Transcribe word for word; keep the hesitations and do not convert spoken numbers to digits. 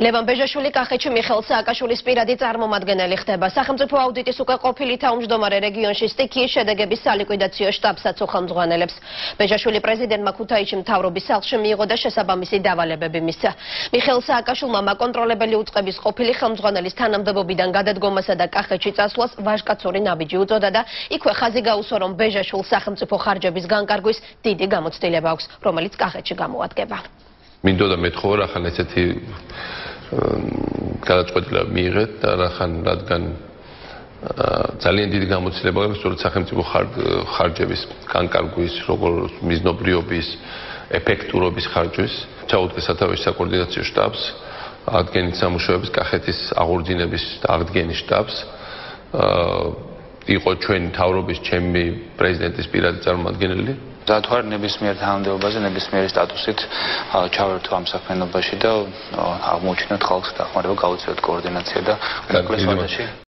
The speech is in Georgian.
Levan Bezhashuli Kakhchi Mikhail Sakashulis piradi წარმომადგენელი ხდება. Სახელმწიფო აუდიტის უკვე ყოფილი თავმჯდომარე რეგიონში სტიქიის შედეგების სალიკვიდაციო შტაბსაც უხელმძღვანელებს. Bezhashuli პრეზიდენტმა ქუთაისში მთავრობის სახლში მიიღო და შესაბამისი დავალებები მისცა. Mikhail Sakashulმა მაკონტროლებელი უწყების ყოფილი ხელმძღვანელის თანამდებობიდან გადადგომასა და კახეთში წასვლას ვაჟკაცური ნაბიჯი უწოდა და იქვე ხაზი გაუსვა, რომ Bezhashul სახელმწიფო ხარჯების განკარგვის დიდი გამოცდილება აქვს, რომელიც კახეთში გამოადგება. მინდოდა მეთხოვა, ახლა ესეთი გადაწყვეტილება მიიღეთ და ახლა რადგან ძალიან დიდი გამოცდილება აქვს სწორედ სახელმწიფო ხარჯების განკარგვის, როგორც მიზნობრიობის, ეფექტურობის ხარჯვის, ჩაუდგა სათავეში საკოორდინაციო შტაბს, ადგენის სამუშაოების კახეთის აღორძინების და აღდგენის შტაბს. იყო ჩვენი მთავრობის, ჩემი პრეზიდენტის პირადი წარმომადგენელი. That war Nebismer Tandel was a Nebismer status it, Chavar to Amsakman of Bashida, how much not Hulk, how much coordinates.